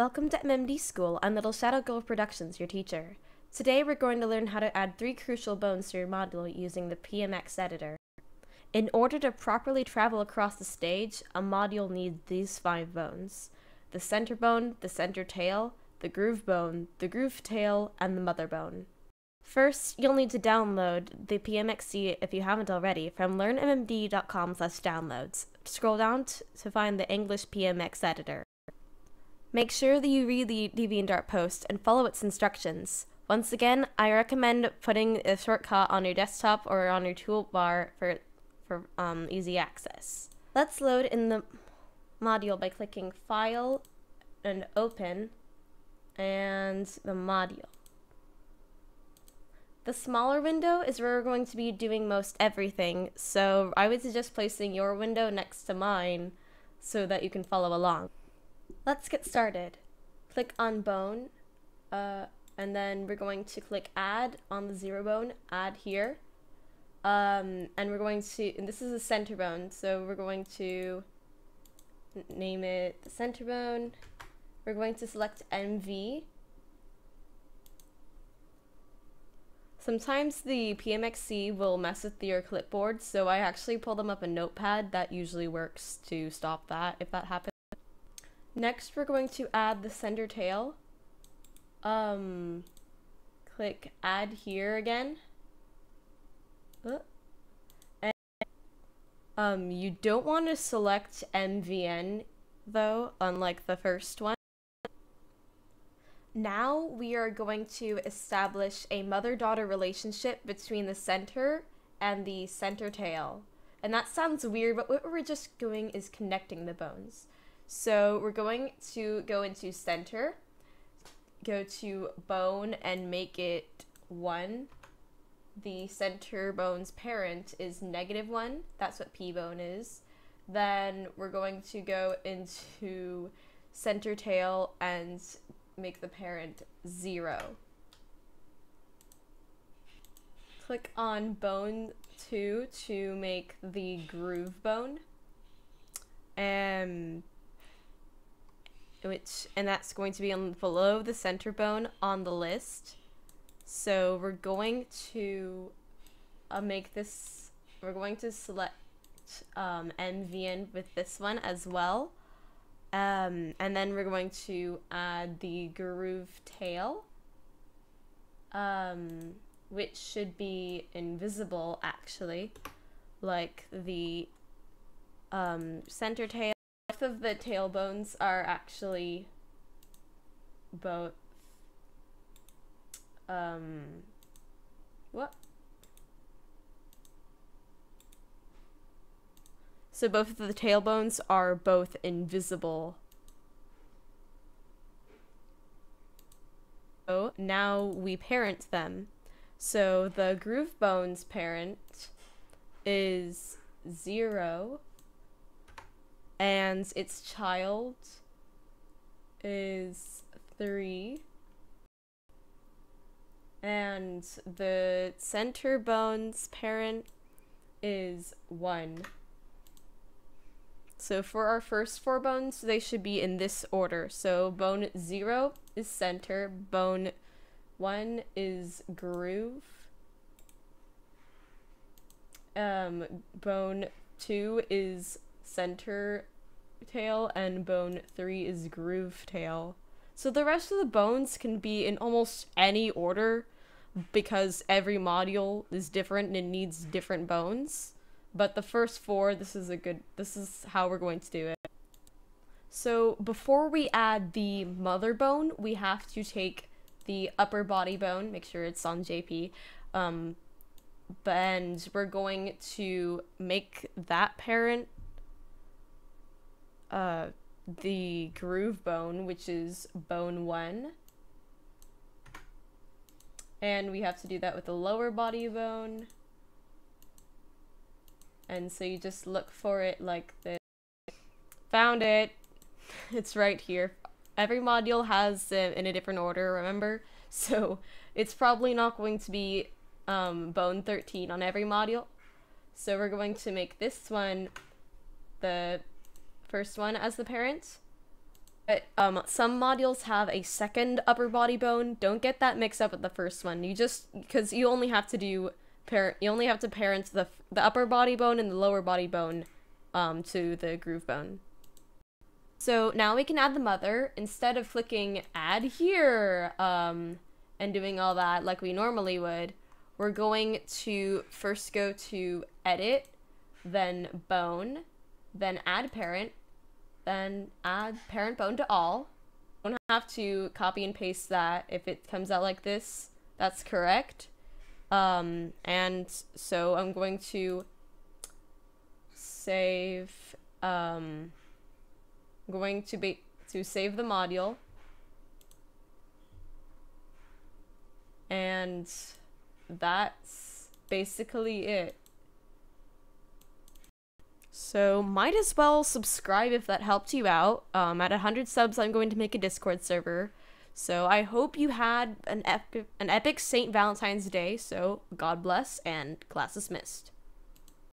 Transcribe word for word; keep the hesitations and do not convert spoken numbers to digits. Welcome to M M D School. I'm Little Shadow Girl Productions, your teacher. Today we're going to learn how to add three crucial bones to your model using the P M X Editor. In order to properly travel across the stage, a model needs these five bones: the center bone, the center tail, the groove bone, the groove tail, and the mother bone. First, you'll need to download the P M X C, if you haven't already, from learn M M D dot com slash downloads. Scroll down to find the English P M X Editor. Make sure that you read the DeviantArt post and follow its instructions. Once again, I recommend putting a shortcut on your desktop or on your toolbar for, for um, easy access. Let's load in the module by clicking File and Open and the module. The smaller window is where we're going to be doing most everything, so I would suggest placing your window next to mine so that you can follow along. Let's get started. Click on bone, uh, and then we're going to click add on the zero bone, add here. Um, and we're going to, and this is the center bone, so we're going to name it the center bone. We're going to select M V. Sometimes the P M X C will mess with your clipboard, so I actually pull them up in Notepad. That usually works to stop that if that happens. Next, we're going to add the center tail. Um, click add here again. Uh, and, um, you don't want to select M V N though, unlike the first one. Now we are going to establish a mother-daughter relationship between the center and the center tail. And that sounds weird, but what we're just doing is connecting the bones. So we're going to go into center, go to bone and make it one. The center bone's parent is negative one. That's what P bone is. Then we're going to go into center tail and make the parent zero. Click on bone two to make the groove bone, um, which and that's going to be on below the center bone on the list. So we're going to uh, make this. We're going to select um, M V N with this one as well. Um, and then we're going to add the groove tail, um, which should be invisible actually, like the um, center tail. Both of the tail bones are actually both, um, what? So both of the tail bones are both invisible. So now we parent them. So the groove bone's parent is zero, and its child is three, and the center bone's parent is one. So for our first four bones, they should be in this order. So bone zero is center, bone one is groove, um, bone two is center tail, and bone three is groove tail. So the rest of the bones can be in almost any order because every module is different and it needs different bones. But the first four, this is a good, this is how we're going to do it. So before we add the mother bone, we have to take the upper body bone, make sure it's on J P, um, and we're going to make that parent uh, the groove bone, which is bone one. And we have to do that with the lower body bone. And so you just look for it like this. Found it. It's right here. Every module has it in a different order, remember? So it's probably not going to be um, bone thirteen on every module. So we're going to make this one the first one as the parent. But um, some modules have a second upper body bone. Don't get that mixed up with the first one. You just, because you only have to do pair, you only have to parent the the upper body bone and the lower body bone um, to the groove bone. So now we can add the mother instead of clicking add here um, and doing all that like we normally would. We're going to first go to edit, then bone, then add parent, then add parent bone to all. Don't have to copy and paste that. If it comes out like this, that's correct. Um, and so I'm going to save, um, I'm going to be, to save the module. And that's basically it. So might as well subscribe if that helped you out. Um, at one hundred subs, I'm going to make a Discord server. So I hope you had an epic, an epic Saint Valentine's Day. So God bless and class dismissed.